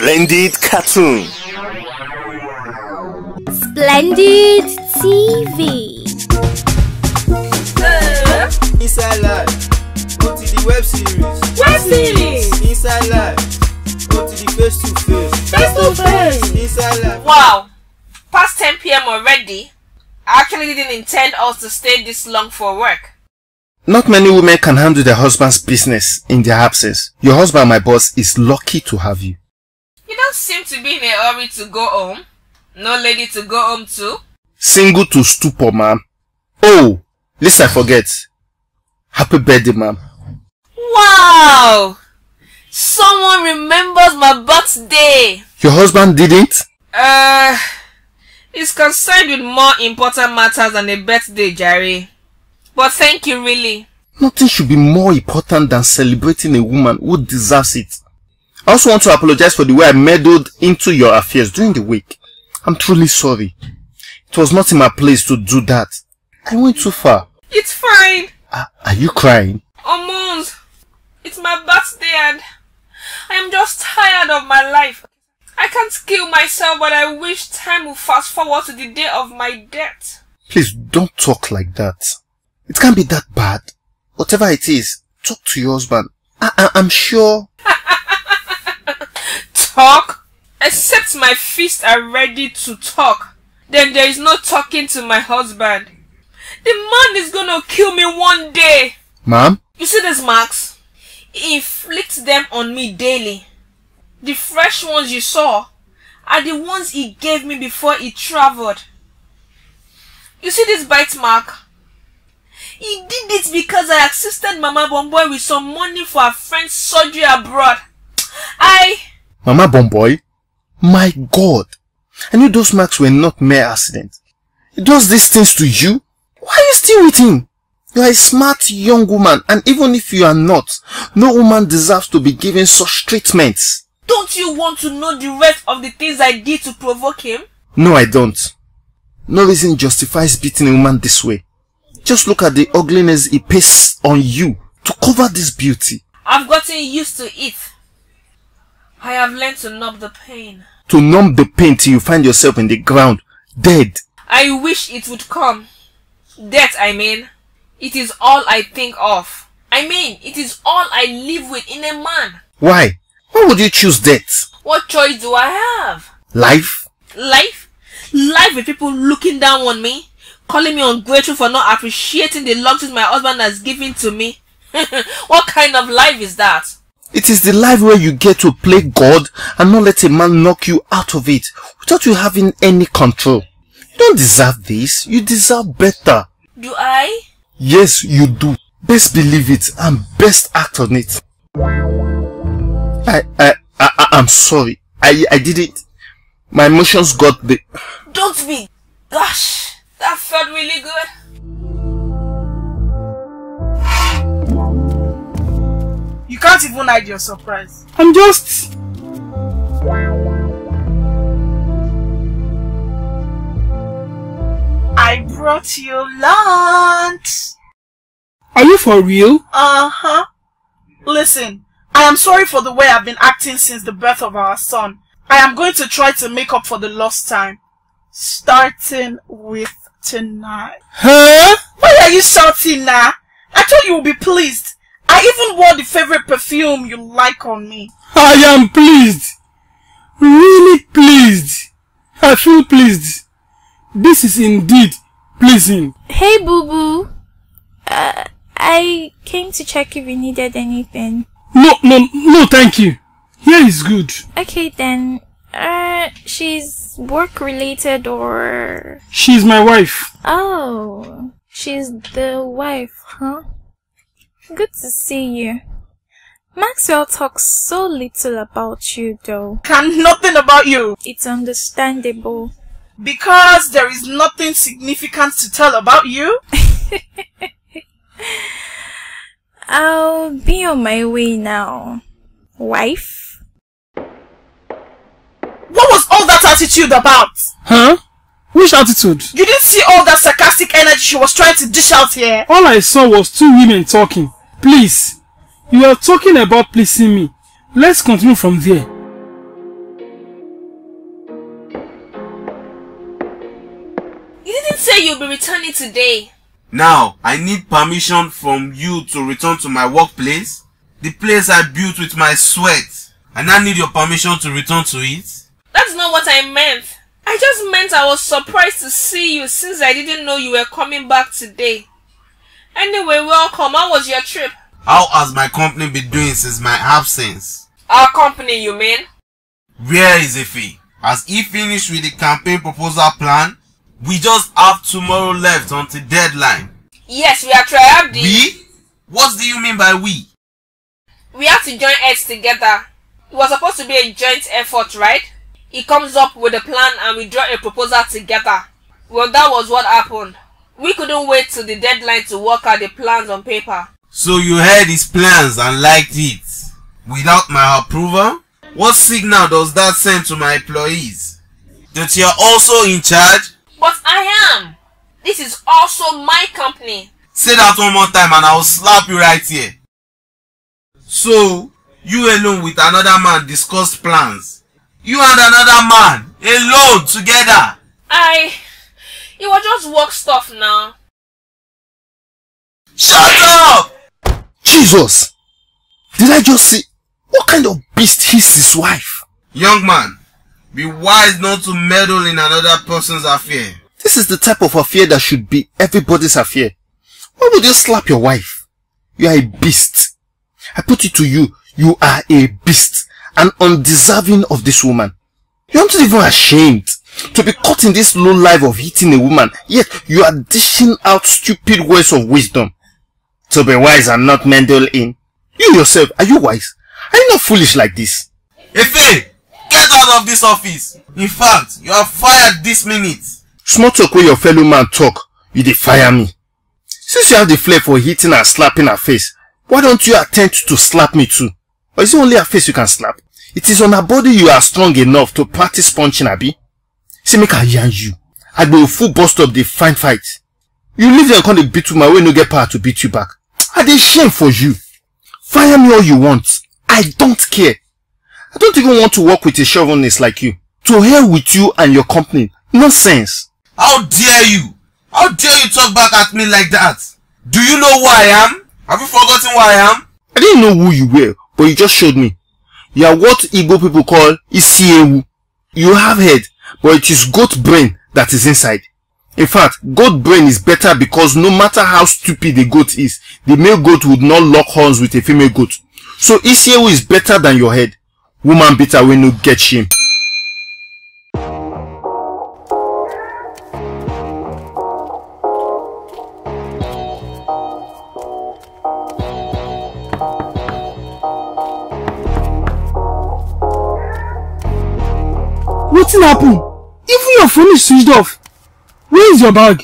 Splendid Cartoon, Splendid TV, Inside Life. Go to the web series. Inside Life. Go to the face to face. Inside Life. Wow, past 10 PM already. I actually didn't intend us to stay this long for work. Not many women can handle their husband's business in their absence. Your husband, my boss, is lucky to have you. You don't seem to be in a hurry to go home. No lady to go home to. Single to stupor, ma'am. Oh, lest I forget. Happy birthday, ma'am. Wow! Someone remembers my birthday. Your husband didn't? He's concerned with more important matters than a birthday, Jerry. But thank you, really. Nothing should be more important than celebrating a woman who deserves it. I also want to apologize for the way I meddled into your affairs during the week. I'm truly sorry. It was not in my place to do that. I went too far. It's fine. Are you crying? Oh, Mons. It's my birthday and I'm just tired of my life. I can't kill myself, but I wish time would fast forward to the day of my death. Please don't talk like that. It can't be that bad. Whatever it is, talk to your husband. I'm sure. Talk? Except my fists are ready to talk. Then there is no talking to my husband. The man is gonna kill me one day. Ma'am? You see these marks? He inflicts them on me daily. The fresh ones you saw are the ones he gave me before he traveled. You see this bite mark? He did it because I assisted Mama Bomboy with some money for her friend's surgery abroad. Mama Bomboy? My God! I knew those marks were not mere accident. He does these things to you? Why are you still with him? You are a smart young woman, and even if you are not, no woman deserves to be given such treatments. Don't you want to know the rest of the things I did to provoke him? No, I don't. No reason justifies beating a woman this way. Just look at the ugliness he pastes on you to cover this beauty. I've gotten used to it. I have learned to numb the pain. To numb the pain till you find yourself in the ground, dead. I wish it would come. Death, I mean. It is all I think of. I mean, it is all I live with in a man. Why? Why would you choose death? What choice do I have? Life? Life? Life with people looking down on me? Calling me ungrateful for not appreciating the luxuries my husband has given to me. What kind of life is that? It is the life where you get to play God and not let a man knock you out of it without you having any control. You don't deserve this. You deserve better. Do I? Yes, you do. Best believe it and best act on it. I'm sorry. I didn't. My emotions got the... Don't be. Gosh. That felt really good. You can't even hide your surprise. I'm just... I brought you lunch. Are you for real? Uh-huh. Listen, I am sorry for the way I've been acting since the birth of our son. I am going to try to make up for the lost time. Starting with... tonight. Huh? Why are you shouting now? I thought you would be pleased. I even wore the favorite perfume you like on me. I am pleased. Really pleased. I feel pleased. This is indeed pleasing. Hey Boo Boo. I came to check if you needed anything. No, thank you. Here is good. Okay then. She's work related or... She's my wife. Oh, she's the wife, huh? Good to see you. Maxwell talks so little about you though. Can nothing about you. It's understandable. Because there is nothing significant to tell about you? I'll be on my way now, wife. What was all that attitude about? Huh? Which attitude? You didn't see all that sarcastic energy she was trying to dish out here? All I saw was two women talking. Please. You are talking about pleasing me. Let's continue from there. you'll be returning today. Now, I need permission from you to return to my workplace? The place I built with my sweat. And I need your permission to return to it? That's not what I meant. I just meant I was surprised to see you since I didn't know you were coming back today. Anyway, welcome. How was your trip? How has my company been doing since my absence? Our company, you mean? Where is Efe? Has he finished with the campaign proposal plan? We just have tomorrow left until deadline. Yes, we are trying. We? What do you mean by we? We have to join heads together. It was supposed to be a joint effort, right? He comes up with a plan and we draw a proposal together. Well, that was what happened. We couldn't wait till the deadline to work out the plans on paper. So you heard his plans and liked it? Without my approval? What signal does that send to my employees? That you are also in charge? But I am. This is also my company. Say that one more time and I will slap you right here. So, you alone with another man discussed plans. You and another man, alone, together. It was just work stuff now. Shut up! Jesus! Did I just see? What kind of beast is his wife? Young man, be wise not to meddle in another person's affair. This is the type of affair that should be everybody's affair. Why would you slap your wife? You are a beast. I put it to you, you are a beast and undeserving of this woman. You aren't even ashamed to be caught in this low life of hitting a woman, yet you are dishing out stupid words of wisdom. To be wise and not meddle in. You yourself, are you wise? Are you not foolish like this? Efe! Get out of this office! In fact, you are fired this minute! Small talk with your fellow man talk, you dey fire me. Since you have the flair for hitting and slapping her face, why don't you attempt to slap me too? Or is it only her face you can slap? It is on her body you are strong enough to practice punching, abi? See, make her yarn you. I'd be a full bust up the fine fight. You leave there and they beat you my way, no get power to beat you back. I dey shame for you. Fire me all you want. I don't care. I don't even want to work with a chauvinist like you. To hell with you and your company. Nonsense. How dare you? How dare you talk back at me like that? Do you know who I am? Have you forgotten who I am? I didn't know who you were, but you just showed me. You are what Igbo people call Isiewu. You have head, but it is goat brain that is inside. In fact, goat brain is better because no matter how stupid the goat is, the male goat would not lock horns with a female goat. So Isiewu is better than your head. Woman better when you get shame. What happened? Even your phone is switched off. Where is your bag?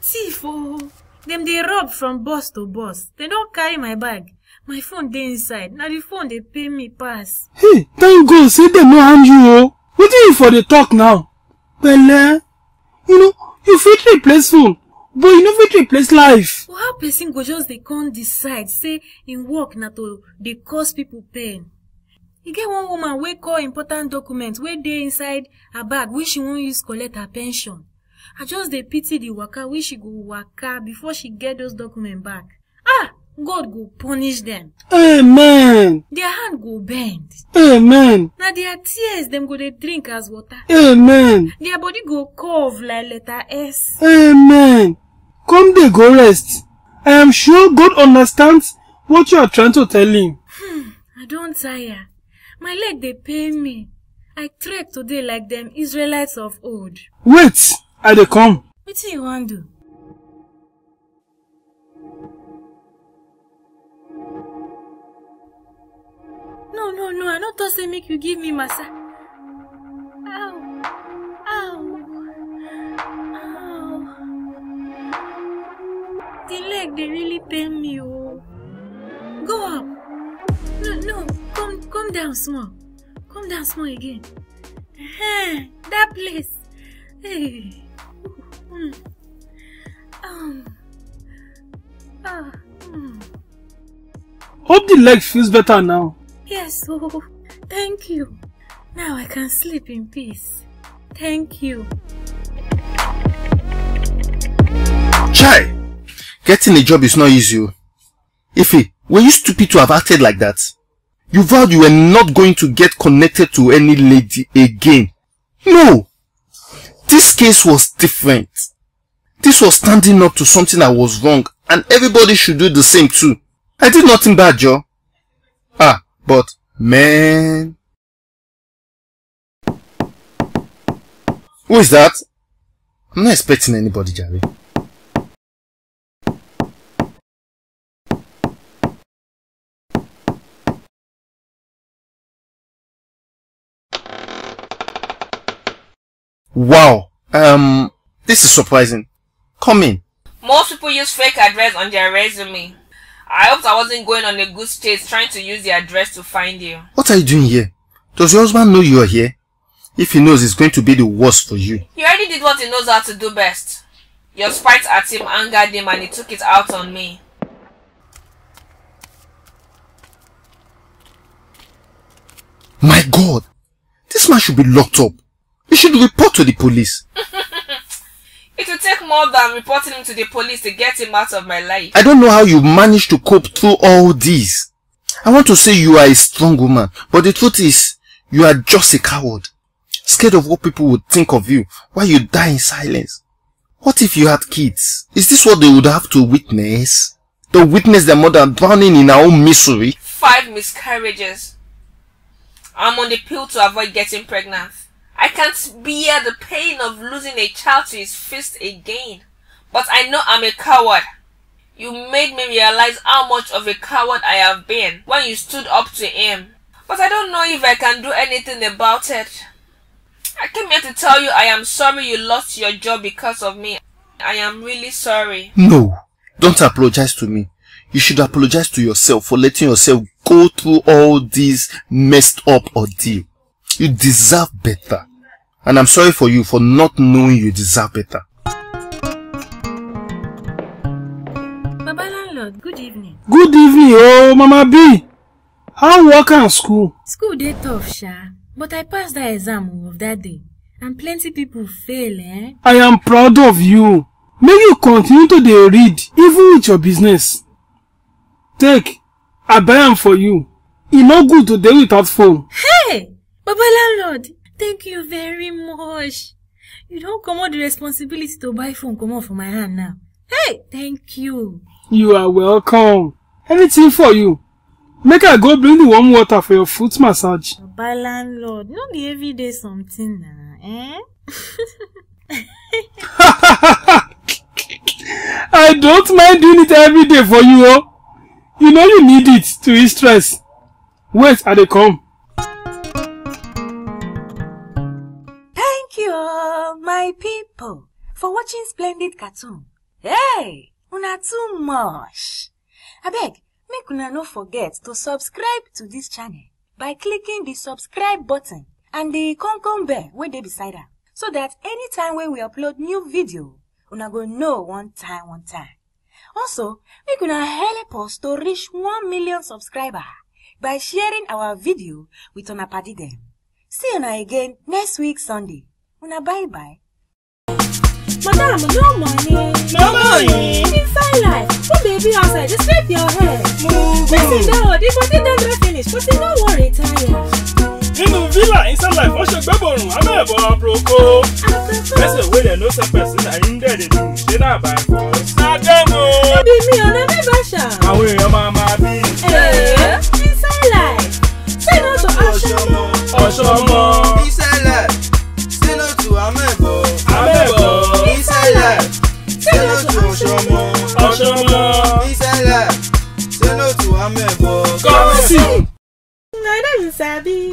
Tifo. Dem dey rob from bus to bus. They don't carry my bag. My phone dey inside. Now the phone they pay me pass. Hey, thank God, say they no hand you. Oh. What do you for the talk now? Belle, you know, you fit replace phone, but you no fit replace life. Well, how person go just they can't decide, say in work na to they cause people pain. You get one woman wey call important documents wey dey inside her bag wey she won't use collect her pension. I just dey pity the waka wey she go waka before she get those documents back. Ah, God go punish them. Amen. Their hand go bend. Amen. Now their tears them go they drink as water. Amen. Their body go curve like letter S. Amen. Come they go rest. I am sure God understands what you are trying to tell him. I don't tire. My leg they pain me. I trek today like them Israelites of old. Wait. I dey come. What do you want to do? No, I not just say make you give me massa. Ow. Ow. The leg they really pain me. Oh. Go up. No, come down small. Come down small again. That place. Hey. Hope the leg feels better now. Yes, oh, thank you. Now I can sleep in peace. Thank you. Chai! Getting a job is not easy. Efe, were you stupid to have acted like that? You vowed you were not going to get connected to any lady again. No! This case was different. This was standing up to something that was wrong, and everybody should do the same too. I did nothing bad, Joe. Ah, but man. Who is that? I'm not expecting anybody, Jerry. Wow, this is surprising. Come in. Most people use fake address on their resume. I hoped I wasn't going on a good chase trying to use the address to find you. What are you doing here? Does your husband know you are here? If he knows, it's going to be the worst for you. He already did what he knows how to do best. Your spite at him angered him and he took it out on me. My God! This man should be locked up. You should report to the police. It will take more than reporting him to the police to get him out of my life. I don't know how you managed to cope through all this. I want to say you are a strong woman, but the truth is, you are just a coward. Scared of what people would think of you while you die in silence. What if you had kids? Is this what they would have to witness? They witness their mother drowning in her own misery. 5 miscarriages. I'm on the pill to avoid getting pregnant. I can't bear the pain of losing a child to his fist again. But I know I'm a coward. You made me realize how much of a coward I have been when you stood up to him. But I don't know if I can do anything about it. I came here to tell you I am sorry you lost your job because of me. I am really sorry. No, don't apologize to me. You should apologize to yourself for letting yourself go through all this messed up ordeal. You deserve better. And I'm sorry for you for not knowing you deserve better. Baba Landlord, good evening. Good evening, oh Mama B. How work and school? School dey tough, sha. But I passed that exam of that day. And plenty people fail, eh? I am proud of you. Make you continue to dey read, even with your business. Take, I buy am for you. E no good to dey without phone. Hey! Baba Landlord, thank you very much. You don't come on the responsibility to buy phone come on for my hand now. Hey, thank you. You are welcome. Anything for you. Make I go bring the warm water for your foot massage. Baba Landlord, not the everyday something now, eh? I don't mind doing it every day for you, oh. You know you need it to ease stress. Wait, I dey come. My people, for watching Splendid Cartoon. Hey, una too much. Abeg, make una no forget to subscribe to this channel by clicking the subscribe button and the concom bell wey dey beside am, so that anytime when we upload new video, una go know one time. Also, make una help us to reach 1 million subscribers by sharing our video with una padi dem. See una again next week Sunday. Una bye-bye. Madam, no money. No money. Inside life. Put baby outside. Just scrape your hair. Move. Listen, no. The party don't finish. But you don't worry, tired. Inu villa inside life. Osho gbeboru. Ame bo aproko. Person wey dey know some person and him dey do. Dey na buy for. Na dem o. No be me and I be basha. Awe your mama be. Eh. Inside life. Say no to Oshomo. Oshomo. Inside life. Amebo, inside life. Say no to Oshomo, Oshomo. Inside life. Say no to Amebo. Come see. I don't sabi.